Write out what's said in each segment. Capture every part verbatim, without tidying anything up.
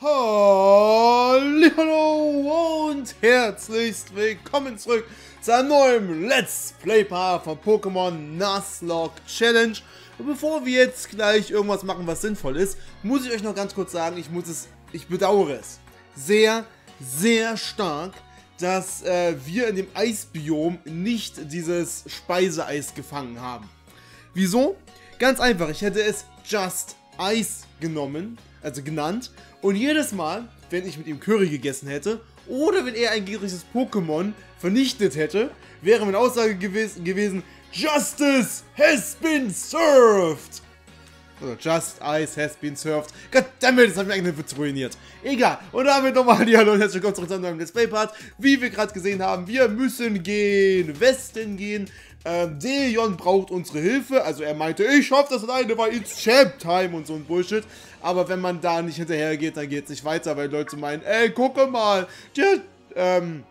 Hallo und herzlichst willkommen zurück zu einem neuen Let's Play-Part von Pokémon Nuzlocke Challenge. Und bevor wir jetzt gleich irgendwas machen, was sinnvoll ist, muss ich euch noch ganz kurz sagen, ich muss es, ich bedauere es sehr, sehr stark, dass äh, wir in dem Eisbiom nicht dieses Speiseeis gefangen haben. Wieso? Ganz einfach, ich hätte es Just Ice genommen, also genannt, und jedes Mal, wenn ich mit ihm Curry gegessen hätte oder wenn er ein gegnerisches Pokémon vernichtet hätte, wäre meine Aussage gewes gewesen, Justice has been served! Oder Just Ice has been served. Goddammit, das hat mir eigentlich nicht ruiniert. Egal, und damit nochmal die Hallo und herzlich willkommen zurück zu einem neuen Let's Play Part. Wie wir gerade gesehen haben, wir müssen gehen, Westen gehen. Ähm, Deon braucht unsere Hilfe, also er meinte, ich schaff das alleine, weil it's Champ Time und so ein Bullshit. Aber wenn man da nicht hinterher geht, dann geht's nicht weiter, weil Leute meinen, ey, gucke mal, der, ähm,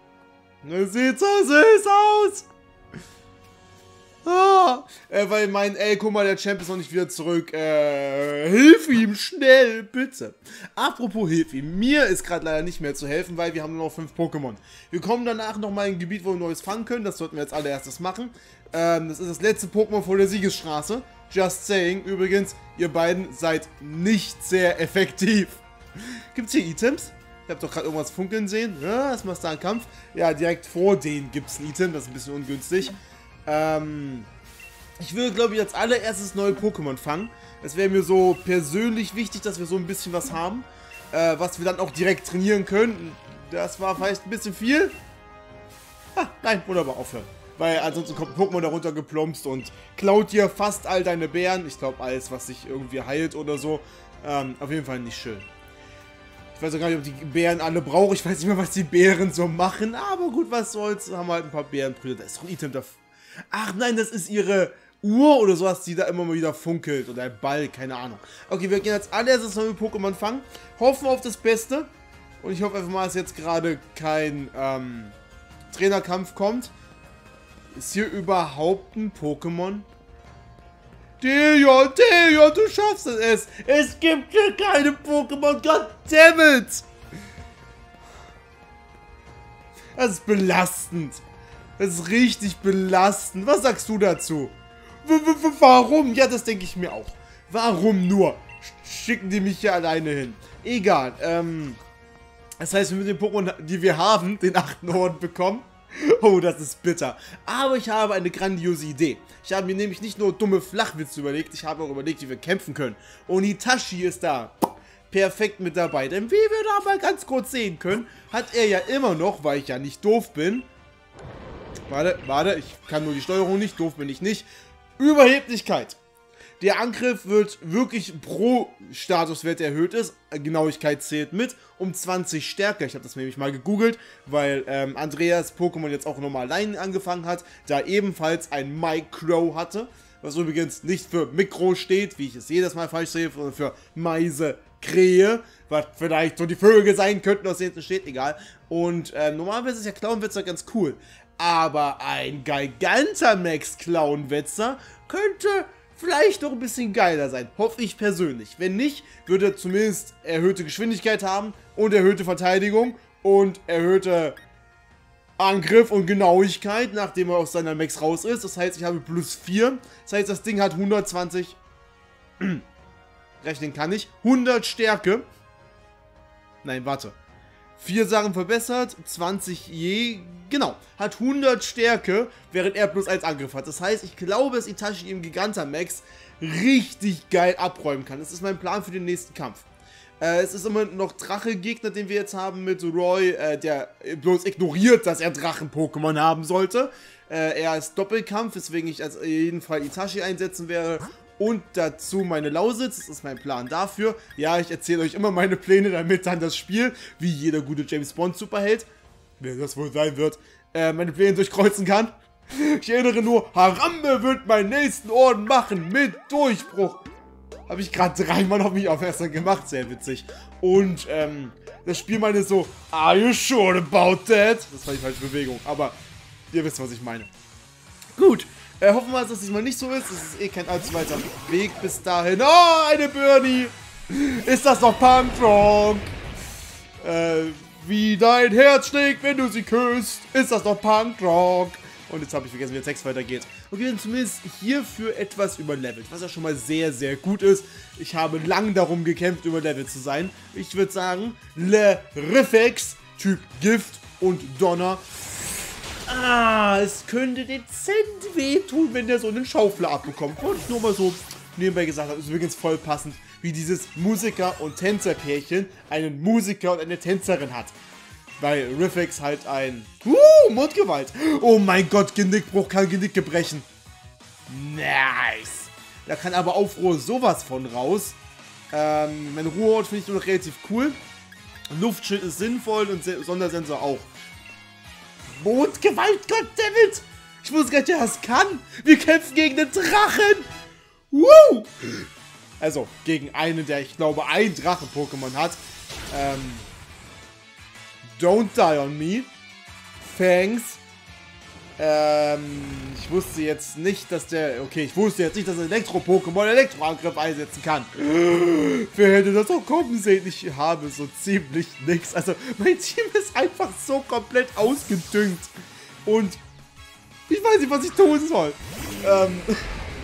sieht so süß aus. Ah, äh, weil mein, ey, guck mal, der Champ ist noch nicht wieder zurück, äh, hilf ihm schnell, bitte. Apropos hilf ihm, mir ist gerade leider nicht mehr zu helfen, weil wir haben nur noch fünf Pokémon. Wir kommen danach nochmal in ein Gebiet, wo wir Neues fangen können, das sollten wir als allererstes machen. Ähm, das ist das letzte Pokémon vor der Siegesstraße, just saying. Übrigens, ihr beiden seid nicht sehr effektiv. Gibt's hier Items? Ich hab doch gerade irgendwas funkeln sehen, ja, das machst du einen Kampf. Ja, direkt vor denen gibt's ein Item, das ist ein bisschen ungünstig. Ähm, ich will, glaube ich, als allererstes neue Pokémon fangen. Es wäre mir so persönlich wichtig, dass wir so ein bisschen was haben, äh, was wir dann auch direkt trainieren können. Das war vielleicht ein bisschen viel. Ah, nein, wunderbar, aufhören. Weil ansonsten kommt ein Pokémon darunter geplumpst und klaut dir fast all deine Beeren. Ich glaube, alles, was sich irgendwie heilt oder so. Ähm, auf jeden Fall nicht schön. Ich weiß auch gar nicht, ob die Beeren alle brauche. Ich weiß nicht mehr, was die Beeren so machen. Aber gut, was soll's. Haben wir halt ein paar Beerenbrüder. Da ist doch ein Item dafür. Ach nein, das ist ihre Uhr oder sowas, die da immer mal wieder funkelt. Oder ein Ball, keine Ahnung. Okay, wir gehen als allererstes neue Pokémon fangen. Hoffen auf das Beste. Und ich hoffe einfach mal, dass jetzt gerade kein ähm, Trainerkampf kommt. Ist hier überhaupt ein Pokémon? Deon, Deon, du schaffst es. Es gibt hier keine Pokémon. Goddammit. Das ist belastend. Das ist richtig belastend. Was sagst du dazu? W -w -w warum? Ja, das denke ich mir auch. Warum nur? Schicken die mich hier alleine hin. Egal. Ähm, das heißt, wir müssen den Pokémon, die wir haben, den achten Orden bekommen. Oh, das ist bitter. Aber ich habe eine grandiose Idee. Ich habe mir nämlich nicht nur dumme Flachwitze überlegt, ich habe auch überlegt, wie wir kämpfen können. Und Itachi ist da. Perfekt mit dabei. Denn wie wir da mal ganz kurz sehen können, hat er ja immer noch, weil ich ja nicht doof bin, Warte, warte, ich kann nur die Steuerung nicht, doof bin ich nicht. Überheblichkeit. Der Angriff wird wirklich pro Statuswert erhöht ist. Genauigkeit zählt mit. Um zwanzig stärker. Ich habe das nämlich mal gegoogelt, weil ähm, Andreas Pokémon jetzt auch nochmal allein angefangen hat, da ebenfalls ein Micro hatte. Was übrigens nicht für Mikro steht, wie ich es jedes Mal falsch sehe, sondern für Meisekrähe, was vielleicht so die Vögel sein könnten, aus denen es steht, egal. Und äh, normalerweise ist ja Clownwitz ganz cool. Aber ein Gigantamax-Clownwetzer könnte vielleicht noch ein bisschen geiler sein. Hoffe ich persönlich. Wenn nicht, würde er zumindest erhöhte Geschwindigkeit haben und erhöhte Verteidigung und erhöhte Angriff und Genauigkeit, nachdem er aus seiner Max raus ist. Das heißt, ich habe plus vier. Das heißt, das Ding hat hundertzwanzig... Rechnen kann ich. hundert Stärke. Nein, warte. vier Sachen verbessert, zwanzig je, genau, hat hundert Stärke, während er plus eins Angriff hat. Das heißt, ich glaube, dass Itachi im Gigantamax richtig geil abräumen kann. Das ist mein Plan für den nächsten Kampf. Äh, es ist immer noch Drache-Gegner, den wir jetzt haben mit Roy, äh, der bloß ignoriert, dass er Drachen-Pokémon haben sollte. Äh, er ist Doppelkampf, weswegen ich auf jeden Fall Itachi einsetzen werde. Und dazu meine Lausitz, das ist mein Plan dafür. Ja, ich erzähle euch immer meine Pläne, damit dann das Spiel, wie jeder gute James Bond Superheld, wer das wohl sein wird, äh, meine Pläne durchkreuzen kann. Ich erinnere nur, Harambe wird meinen nächsten Orden machen mit Durchbruch. Habe ich gerade dreimal auf mich aufmerksam gemacht, sehr witzig. Und ähm, das Spiel meinte so, are you sure about that? Das war die falsche Bewegung, aber ihr wisst, was ich meine. Gut. Äh, hoffen wir mal, dass es diesmal nicht so ist. Es ist eh kein allzu weiter Weg bis dahin. Oh, eine Bernie! Ist das noch Punk Rock? Äh, wie dein Herz schlägt, wenn du sie küsst. Ist das noch Punk Rock? Und jetzt habe ich vergessen, wie der Text weitergeht. Okay, wir sind zumindest hierfür etwas überlevelt, was ja schon mal sehr, sehr gut ist. Ich habe lang darum gekämpft, überlevelt zu sein. Ich würde sagen, Lerifex, Typ Gift und Donner. Ah, es könnte dezent wehtun, wenn der so einen Schaufler abbekommt. Wollte ich nur mal so nebenbei gesagt haben. Ist übrigens voll passend, wie dieses Musiker- und Tänzerpärchen einen Musiker und eine Tänzerin hat. Weil Riffex halt ein... Uh, Mundgewalt. Oh mein Gott, Genickbruch kann Genicke brechen. Nice. Da kann aber Aufruhr sowas von raus. Ähm, mein Ruhrort finde ich nur noch relativ cool. Luftschild ist sinnvoll und Sondersensor auch. Mundgewalt, goddammit. Ich wusste gar nicht, dass das kann. Wir kämpfen gegen den Drachen. Woo. Also, gegen einen, der, ich glaube, ein Drachen-Pokémon hat. Ähm... Don't die on me. Thanks. Ähm, ich wusste jetzt nicht, dass der... Okay, ich wusste jetzt nicht, dass ein Elektro-Pokémon Elektroangriff einsetzen kann. Wer hätte das auch kommen sehen? Ich habe so ziemlich nichts. Also, mein Team ist einfach so komplett ausgedüngt. Und ich weiß nicht, was ich tun soll. Ähm,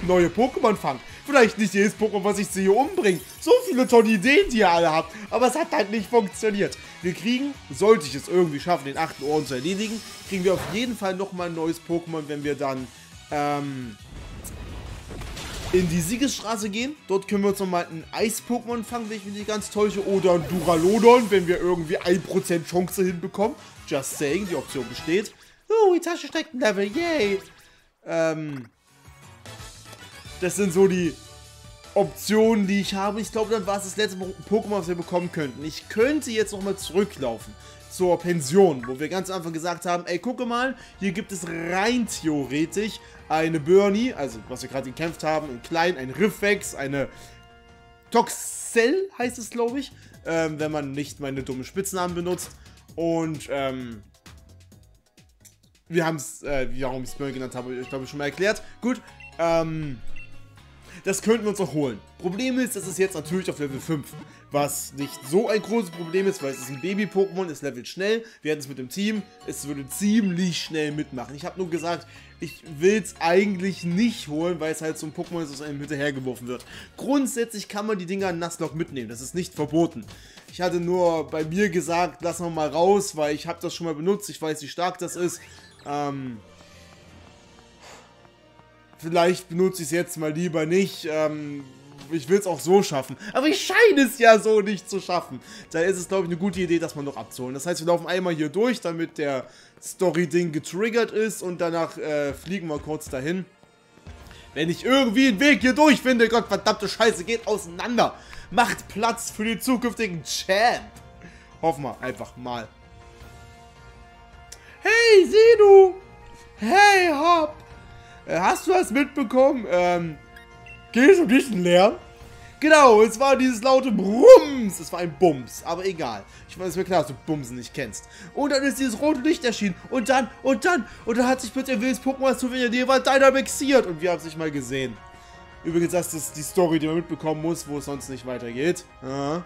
neue Pokémon fangen. Vielleicht nicht jedes Pokémon, was ich sehe, umbringen. So viele tolle Ideen, die ihr alle habt. Aber es hat halt nicht funktioniert. Wir kriegen, sollte ich es irgendwie schaffen, den achten Orden zu erledigen, kriegen wir auf jeden Fall nochmal ein neues Pokémon, wenn wir dann ähm, in die Siegesstraße gehen. Dort können wir uns nochmal ein Eis-Pokémon fangen, wenn ich mich nicht ganz täusche. Oder ein Duralodon, wenn wir irgendwie ein Prozent Chance hinbekommen. Just saying, die Option besteht. Oh, Itachi steigt ein Level, yay! Ähm... Das sind so die Optionen, die ich habe. Ich glaube, dann war es das letzte Pokémon, was wir bekommen könnten. Ich könnte jetzt nochmal zurücklaufen zur Pension, wo wir ganz am Anfang gesagt haben, ey, gucke mal, hier gibt es rein theoretisch eine Bernie, also was wir gerade gekämpft haben, ein Klein, ein Riffex, eine Toxel heißt es, glaube ich, ähm, wenn man nicht meine dummen Spitznamen benutzt. Und, ähm... wir haben es, äh, warum ich es Bernie genannt habe, ich glaube, schon mal erklärt. Gut, ähm... das könnten wir uns auch holen. Problem ist, das ist jetzt natürlich auf Level fünf, was nicht so ein großes Problem ist, weil es ist ein Baby-Pokémon, es levelt schnell, wir hatten es mit dem Team, es würde ziemlich schnell mitmachen. Ich habe nur gesagt, ich will es eigentlich nicht holen, weil es halt so ein Pokémon ist, das einem hinterhergeworfen wird. Grundsätzlich kann man die Dinger in Nuzlocke mitnehmen, das ist nicht verboten. Ich hatte nur bei mir gesagt, lass noch mal raus, weil ich habe das schon mal benutzt, ich weiß, wie stark das ist. Ähm... Vielleicht benutze ich es jetzt mal lieber nicht. Ähm, ich will es auch so schaffen. Aber ich scheine es ja so nicht zu schaffen. Da ist es, glaube ich, eine gute Idee, das mal noch abzuholen. Das heißt, wir laufen einmal hier durch, damit der Story-Ding getriggert ist. Und danach äh, fliegen wir kurz dahin. Wenn ich irgendwie einen Weg hier durch finde, Gott, verdammte Scheiße, geht auseinander. Macht Platz für den zukünftigen Champ. Hoffen wir einfach mal. Hey, sieh du. Hey, hopp. Hast du das mitbekommen? Ähm, geht es um dich in Lärm? Genau, es war dieses laute Brumms. Es war ein Bums, aber egal. Ich meine, es ist mir klar, dass du Bumsen nicht kennst. Und dann ist dieses rote Licht erschienen. Und dann, und dann, und dann hat sich plötzlich ein wildes Pokémon, das Souvenir, die war dynamixiert. Und wir haben es nicht mal gesehen. Übrigens, das ist die Story, die man mitbekommen muss, wo es sonst nicht weitergeht. Aha.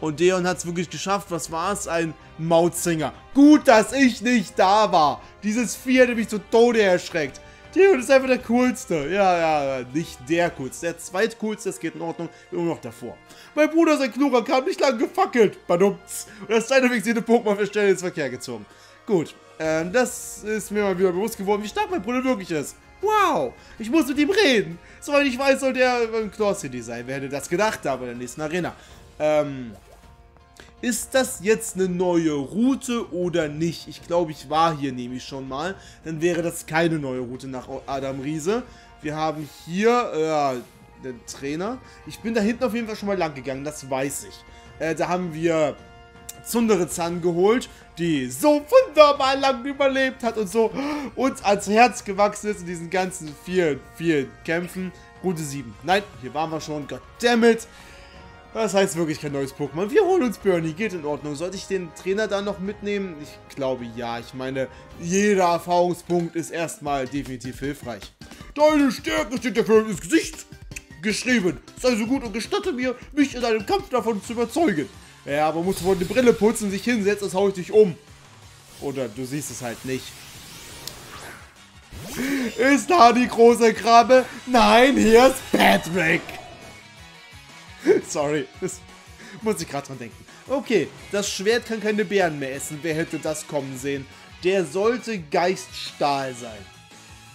Und Deon hat es wirklich geschafft. Was war es? Ein Mautsinger. Gut, dass ich nicht da war. Dieses Vieh hätte mich zu Tode erschreckt. Deon ist einfach der Coolste. Ja, ja, nicht der Coolste. Der Zweitcoolste, das geht in Ordnung. Nur noch davor. Mein Bruder, sein Knurrer, kam nicht lange gefackelt. Badumts. Und das dynamixierte Pokémon für Stelle ins Verkehr gezogen. Gut, ähm, das ist mir mal wieder bewusst geworden, wie stark mein Bruder wirklich ist. Wow, ich muss mit ihm reden. Soweit ich weiß, soll der beim Claw City sein. Wer hätte das gedacht, da bei der nächsten Arena. Ähm... Ist das jetzt eine neue Route oder nicht? Ich glaube, ich war hier nämlich schon mal. Dann wäre das keine neue Route nach Adam Riese. Wir haben hier, äh, den Trainer. Ich bin da hinten auf jeden Fall schon mal lang gegangen, das weiß ich. Äh, da haben wir Zunderezan geholt, die so wunderbar lang überlebt hat und so uns ans Herz gewachsen ist in diesen ganzen vielen, vielen Kämpfen. Route sieben. Nein, hier waren wir schon, goddammit. Das heißt wirklich kein neues Pokémon. Wir holen uns Bernie, geht in Ordnung. Sollte ich den Trainer dann noch mitnehmen? Ich glaube ja. Ich meine, jeder Erfahrungspunkt ist erstmal definitiv hilfreich. Deine Stärke steht der Vögel ins Gesicht geschrieben. Sei so gut und gestatte mir, mich in einem Kampf davon zu überzeugen. Ja, aber musst du wohl eine Brille putzen, sich hinsetzen, das hau ich dich um. Oder du siehst es halt nicht. Ist da die große Krabbe? Nein, hier ist Patrick. Sorry, das muss ich gerade dran denken. Okay, das Schwert kann keine Beeren mehr essen. Wer hätte das kommen sehen? Der sollte Geiststahl sein.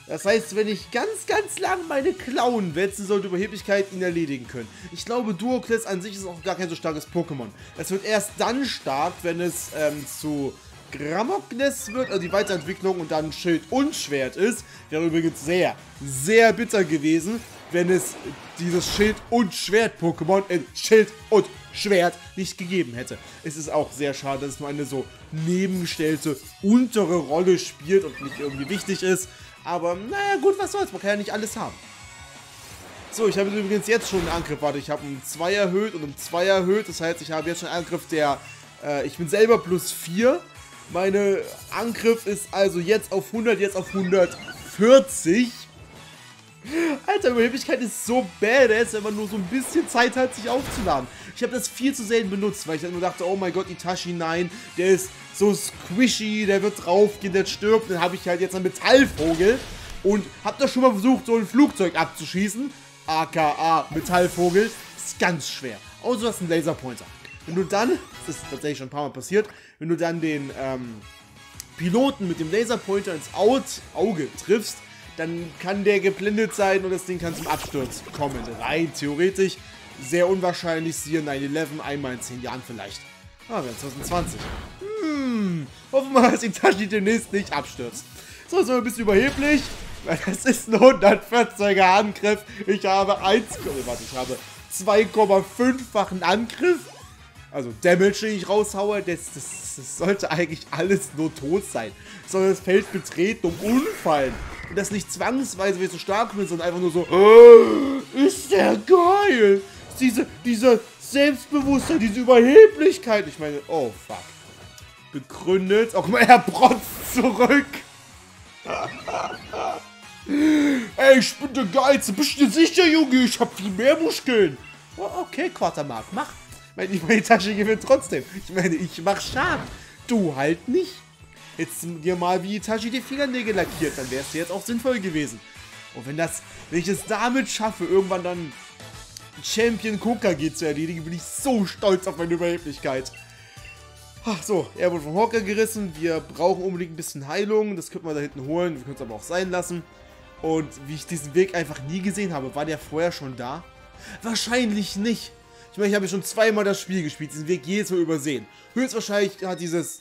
Das heißt, wenn ich ganz, ganz lang meine Klauen wetze, sollte Überheblichkeit ihn erledigen können. Ich glaube, Duokles an sich ist auch gar kein so starkes Pokémon. Es wird erst dann stark, wenn es ähm, zu Gramokness wird, also die Weiterentwicklung und dann Schild und Schwert ist. Wäre übrigens sehr, sehr bitter gewesen, wenn es dieses Schild und Schwert Pokémon in Schild und Schwert nicht gegeben hätte. Es ist auch sehr schade, dass es nur eine so nebengestellte untere Rolle spielt und nicht irgendwie wichtig ist. Aber naja, gut, was soll's, man kann ja nicht alles haben. So, ich habe übrigens jetzt schon einen Angriff, warte, ich habe um zwei erhöht und um zwei erhöht. Das heißt, ich habe jetzt schon einen Angriff, der, äh, ich bin selber plus vier. Meine Angriff ist also jetzt auf hundert, jetzt auf hundertvierzig. Alter, Überheblichkeit ist so badass, wenn man nur so ein bisschen Zeit hat, sich aufzuladen. Ich habe das viel zu selten benutzt, weil ich dann nur dachte, oh mein Gott, Itachi, nein, der ist so squishy, der wird draufgehen, der stirbt. Dann habe ich halt jetzt einen Metallvogel und habe das schon mal versucht, so ein Flugzeug abzuschießen. A K A Metallvogel, ist ganz schwer. Außer du hast einen Laserpointer. Wenn du dann, das ist tatsächlich schon ein paar Mal passiert, wenn du dann den ähm, Piloten mit dem Laserpointer ins Auge triffst, dann kann der geblendet sein und das Ding kann zum Absturz kommen. Rein theoretisch, sehr unwahrscheinlich, siehe neun elf, einmal in zehn Jahren vielleicht. Ah, wir haben zwanzig zwanzig. Hm, hoffen wir mal, dass die Tasche demnächst nicht abstürzt. So, jetzt sind wir ein bisschen überheblich. Das ist ein hundertvierziger Angriff. Ich habe eins, warte, ich habe zwei Komma fünffachen Angriff. Also Damage, den ich raushaue, das, das, das sollte eigentlich alles nur tot sein. Soll das Feld betreten und umfallen. Und das nicht zwangsweise, weil ich so stark bin, sondern einfach nur so, oh, ist der geil. Diese, diese Selbstbewusstsein, diese Überheblichkeit. Ich meine, oh fuck. Begründet, auch mal er protzt zurück. Ey, ich bin der Geilste. Bist du sicher, Junge? Ich hab viel mehr Muskeln. Oh, okay, Quartermark, mach. Meine, meine Tasche gewinnt trotzdem. Ich meine, ich mach Schaden. Du halt nicht. Jetzt dir mal wie Itachi die Fingernägel lackiert, dann wäre es jetzt auch sinnvoll gewesen. Und wenn das, wenn ich es damit schaffe, irgendwann dann Champion Kokage zu erledigen, bin ich so stolz auf meine Überheblichkeit. Ach so, er wurde vom Hocker gerissen. Wir brauchen unbedingt ein bisschen Heilung. Das könnte man da hinten holen. Wir können es aber auch sein lassen. Und wie ich diesen Weg einfach nie gesehen habe, war der vorher schon da? Wahrscheinlich nicht. Ich meine, ich habe schon zweimal das Spiel gespielt, diesen Weg jedes Mal übersehen. Höchstwahrscheinlich hat dieses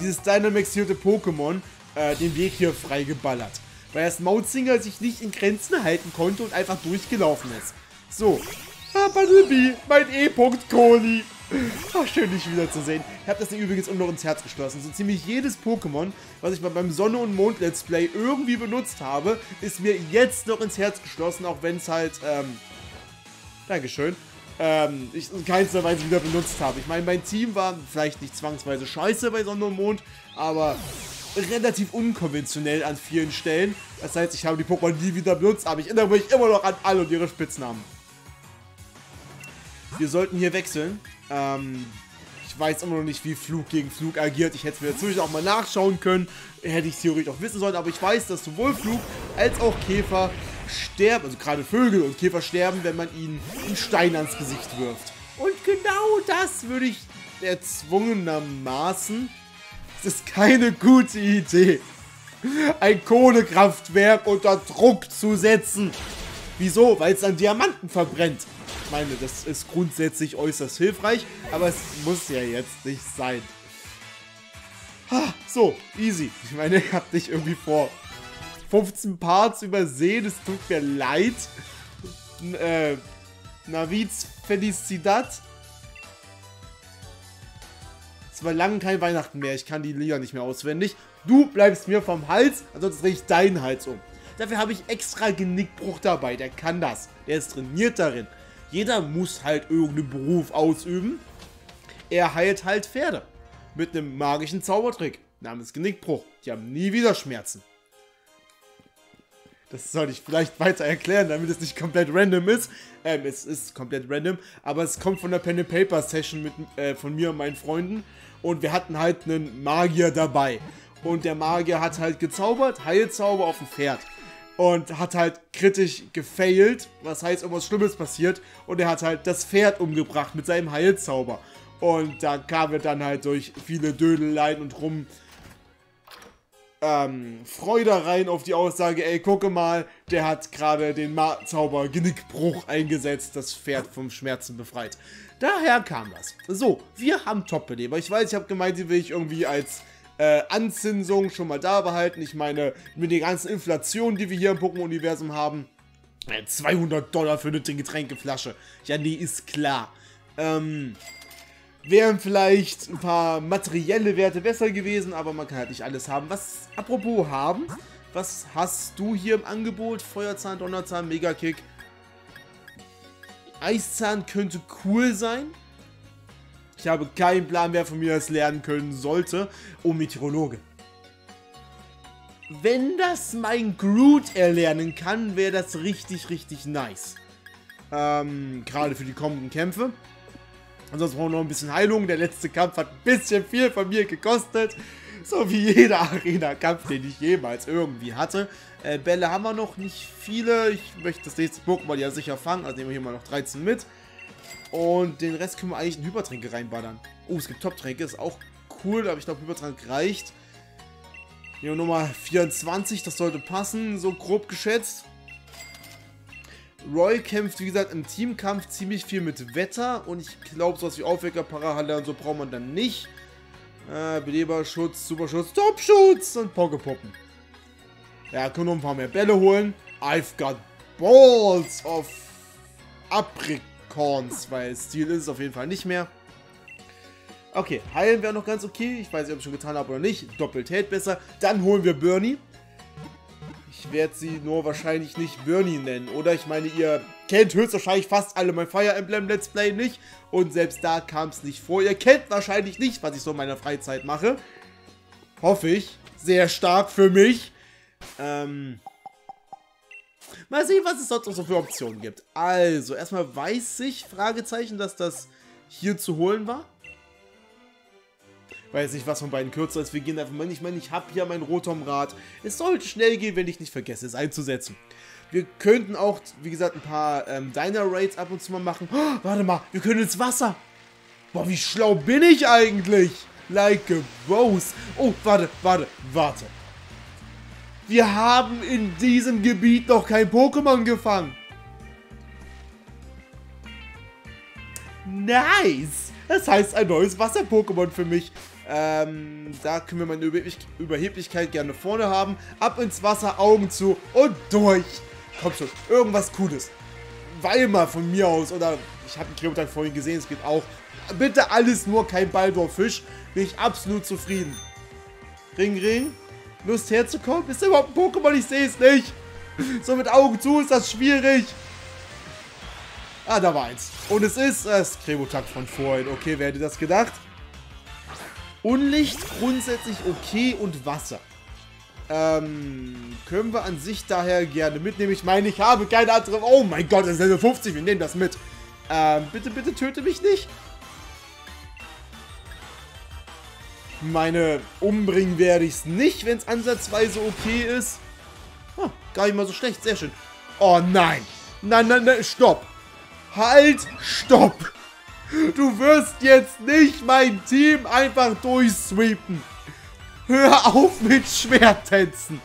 dieses dynamaxierte Pokémon äh, den Weg hier freigeballert. Weil das Mautsinger sich nicht in Grenzen halten konnte und einfach durchgelaufen ist. So. Ah, Battlebi, mein E-Punkt Kohli. Ach, schön, dich wiederzusehen. Ich habe das Ding übrigens unter ins Herz geschlossen. So ziemlich jedes Pokémon, was ich mal beim Sonne- und Mond-Let's Play irgendwie benutzt habe, ist mir jetzt noch ins Herz geschlossen, auch wenn es halt, ähm... Dankeschön. Ähm, ich in keinster Weise wieder benutzt habe. Ich meine, mein Team war vielleicht nicht zwangsweise scheiße bei Sonne und Mond, aber relativ unkonventionell an vielen Stellen. Das heißt, ich habe die Pokémon nie wieder benutzt, aber ich erinnere mich immer noch an alle und ihre Spitznamen. Wir sollten hier wechseln. Ähm, ich weiß immer noch nicht, wie Flug gegen Flug agiert. Ich hätte es mir natürlich auch mal nachschauen können. Hätte ich theoretisch auch wissen sollen. Aber ich weiß, dass sowohl Flug als auch Käfer sterben. Also gerade Vögel und Käfer sterben, wenn man ihnen einen Stein ans Gesicht wirft. Und genau das würde ich erzwungenermaßen. Das ist keine gute Idee. Ein Kohlekraftwerk unter Druck zu setzen. Wieso? Weil es an Diamanten verbrennt. Ich meine, das ist grundsätzlich äußerst hilfreich, aber es muss ja jetzt nicht sein. Ha, so, easy. Ich meine, ich habe dich irgendwie vor fünfzehn Parts übersehen, es tut mir leid. Äh, Naviz Felicidad. Es war lange kein Weihnachten mehr, ich kann die Lieder nicht mehr auswendig. Du bleibst mir vom Hals, ansonsten drehe ich deinen Hals um. Dafür habe ich extra Genickbruch dabei. Der kann das. Der ist trainiert darin. Jeder muss halt irgendeinen Beruf ausüben. Er heilt halt Pferde. Mit einem magischen Zaubertrick namens Genickbruch. Die haben nie wieder Schmerzen. Das soll ich vielleicht weiter erklären, damit es nicht komplett random ist. Ähm, es ist komplett random, aber es kommt von der Pen and Paper Session mit, äh, von mir und meinen Freunden. Und wir hatten halt einen Magier dabei. Und der Magier hat halt gezaubert, Heilzauber auf dem Pferd. Und hat halt kritisch gefailt, was heißt, irgendwas Schlimmes passiert. Und er hat halt das Pferd umgebracht mit seinem Heilzauber. Und da kamen wir dann halt durch viele Dödeleien und rum... Ähm, Freude rein auf die Aussage, ey, gucke mal, der hat gerade den Zauber Genickbruch eingesetzt, das Pferd vom Schmerzen befreit. Daher kam das. So, wir haben Top-Beleber. Ich weiß, ich habe gemeint, die will ich irgendwie als äh, Anzinsung schon mal da behalten. Ich meine, mit der ganzen Inflation, die wir hier im Pokémon-Universum haben, zweihundert Dollar für eine Getränkeflasche. Ja, nee, ist klar. Ähm... Wären vielleicht ein paar materielle Werte besser gewesen, aber man kann halt nicht alles haben. Was, apropos haben, was hast du hier im Angebot? Feuerzahn, Donnerzahn, Megakick. Eiszahn könnte cool sein. Ich habe keinen Plan, wer von mir das lernen können sollte. Oh, Meteorologe. Wenn das mein Groot erlernen kann, wäre das richtig, richtig nice. Ähm, gerade für die kommenden Kämpfe. Ansonsten brauchen wir noch ein bisschen Heilung. Der letzte Kampf hat ein bisschen viel von mir gekostet. So wie jeder Arena-Kampf, den ich jemals irgendwie hatte. Äh, Bälle haben wir noch nicht viele. Ich möchte das nächste Pokémon ja sicher fangen. Also nehmen wir hier mal noch dreizehn mit. Und den Rest können wir eigentlich in Hypertränke reinballern. Oh, es gibt Top-Tränke. Ist auch cool, aber ich glaube, Hypertränke reicht. Hier Nummer vierundzwanzig. Das sollte passen, so grob geschätzt. Roy kämpft, wie gesagt, im Teamkampf ziemlich viel mit Wetter und ich glaube, sowas wie Aufwecker, Parahalle und so braucht man dann nicht. Äh, Beleberschutz, Superschutz, Topschutz und Pokepoppen. Ja, können wir noch ein paar mehr Bälle holen. I've got balls of Apricorns, weil Stil ist es auf jeden Fall nicht mehr. Okay, heilen wäre noch ganz okay. Ich weiß nicht, ob ich schon getan habe oder nicht. Doppelt hält besser. Dann holen wir Bernie. Ich werde sie nur wahrscheinlich nicht Bernie nennen, oder? Ich meine, ihr kennt höchstwahrscheinlich fast alle mein Fire Emblem Let's Play nicht. Und selbst da kam es nicht vor. Ihr kennt wahrscheinlich nicht, was ich so in meiner Freizeit mache. Hoffe ich. Sehr stark für mich. Ähm. Mal sehen, was es sonst noch so für Optionen gibt. Also, erstmal weiß ich, Fragezeichen, dass das hier zu holen war. Weiß nicht, was von beiden kürzer ist. Wir gehen einfach mal. Ich meine, ich habe hier mein Rotom-Rad. Es sollte schnell gehen, wenn ich nicht vergesse, es einzusetzen. Wir könnten auch, wie gesagt, ein paar ähm, Diner-Raids ab und zu mal machen. Oh, warte mal, wir können ins Wasser. Boah, wie schlau bin ich eigentlich? Like a boss. Oh, warte, warte, warte. Wir haben in diesem Gebiet noch kein Pokémon gefangen. Nice. Das heißt, ein neues Wasser-Pokémon für mich. Ähm, da können wir meine Überheblich Überheblichkeit gerne vorne haben. Ab ins Wasser, Augen zu und durch. Kommt schon, irgendwas Cooles. Weimar von mir aus, oder ich habe einen Kleopatern vorhin gesehen, es geht auch. Bitte alles nur kein Baldorfisch. Bin ich absolut zufrieden. Ring, Ring. Lust herzukommen? Ist da überhaupt ein Pokémon? Ich sehe es nicht. So mit Augen zu ist das schwierig. Ah, da war eins. Und es ist das Krebotak von vorhin. Okay, wer hätte das gedacht? Unlicht, grundsätzlich okay und Wasser. Ähm, können wir an sich daher gerne mitnehmen. Ich meine, ich habe keine andere... Oh mein Gott, das ist Level fünfzig, wir nehmen das mit. Ähm, bitte, bitte töte mich nicht. Meine, umbringen werde ich es nicht, wenn es ansatzweise okay ist. Oh, gar nicht mal so schlecht, sehr schön. Oh nein. Nein, nein, nein, stopp. Halt, stopp! Du wirst jetzt nicht mein Team einfach durchsweepen. Hör auf mit Schwerttänzen.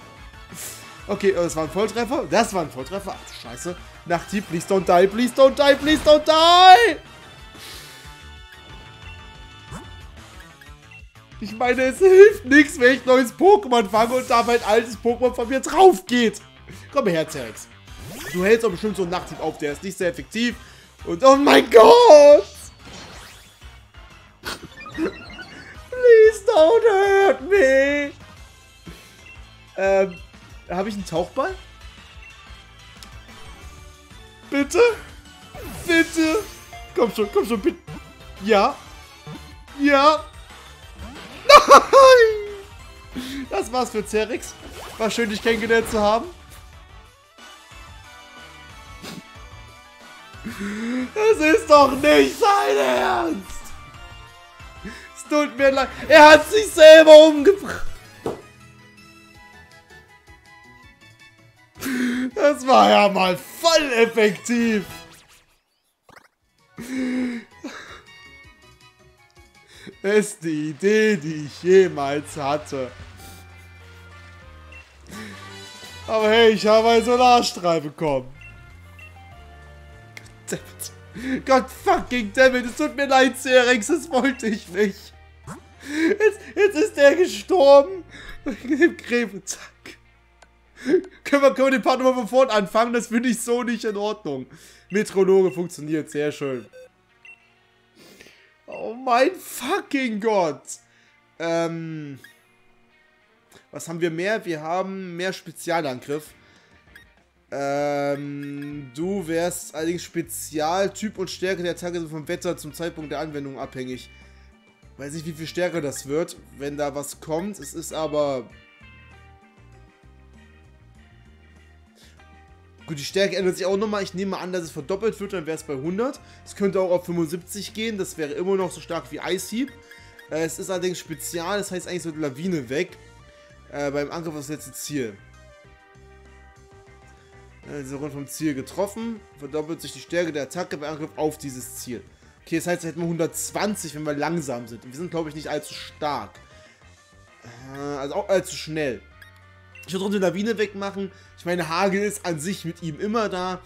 Okay, das war ein Volltreffer. Das war ein Volltreffer. Ach, scheiße. Nachti, please don't die, please don't die, please don't die! Ich meine, es hilft nichts, wenn ich neues Pokémon fange und da mein altes Pokémon von mir drauf geht. Komm her, Terex. Du hältst doch bestimmt so einen Nachtieb auf, der ist nicht sehr effektiv. Und oh mein Gott! Please don't hurt me! Ähm, habe ich einen Tauchball? Bitte? Bitte? Komm schon, komm schon, bitte. Ja. Ja. Nein! Das war's für Xerix. War schön, dich kennengelernt zu haben. Das ist doch nicht sein Ernst! Es tut mir leid. Er hat sich selber umgebracht. Das war ja mal voll effektiv. Beste Idee, die ich jemals hatte. Aber hey, ich habe einen Solarstrahl bekommen. Goddammit. God fucking dammit, es tut mir leid, Xerix, das wollte ich nicht. Jetzt, jetzt ist er gestorben. Im Krebsattack. Können wir, können wir den Part nochmal von vorne anfangen? Das finde ich so nicht in Ordnung. Meteorologe funktioniert, sehr schön. Oh mein fucking Gott. Ähm. Was haben wir mehr? Wir haben mehr Spezialangriff. Ähm. Du wärst allerdings Spezial, Typ und Stärke der Attacke sind vom Wetter zum Zeitpunkt der Anwendung abhängig. Weiß nicht, wie viel stärker das wird, wenn da was kommt. Es ist aber... Gut, die Stärke ändert sich auch nochmal. Ich nehme mal an, dass es verdoppelt wird, dann wäre es bei hundert. Es könnte auch auf fünfundsiebzig gehen, das wäre immer noch so stark wie Eishieb. Äh, es ist allerdings Spezial, das heißt eigentlich so die Lawine weg. Äh, beim Angriff auf das letzte Ziel. Äh, diese Runde vom Ziel getroffen. Verdoppelt sich die Stärke der Attacke beim Angriff auf dieses Ziel. Okay, das heißt, wir hätten hundertzwanzig, wenn wir langsam sind. Und wir sind, glaube ich, nicht allzu stark. Äh, also auch allzu schnell. Ich würde trotzdem die Lawine wegmachen. Ich meine, Hagel ist an sich mit ihm immer da.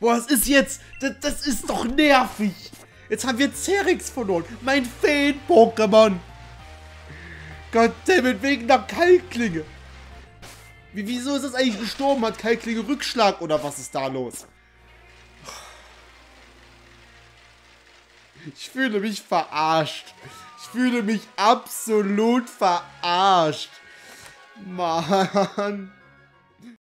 Boah, was ist jetzt? Das, das ist doch nervig. Jetzt haben wir Xerix verloren. Mein Feen-Pokémon. Goddammit, wegen der Kaltklinge. Wie, wieso ist das eigentlich gestorben? Hat Kaltklinge Rückschlag oder was ist da los? Ich fühle mich verarscht. Ich fühle mich absolut verarscht. Mann.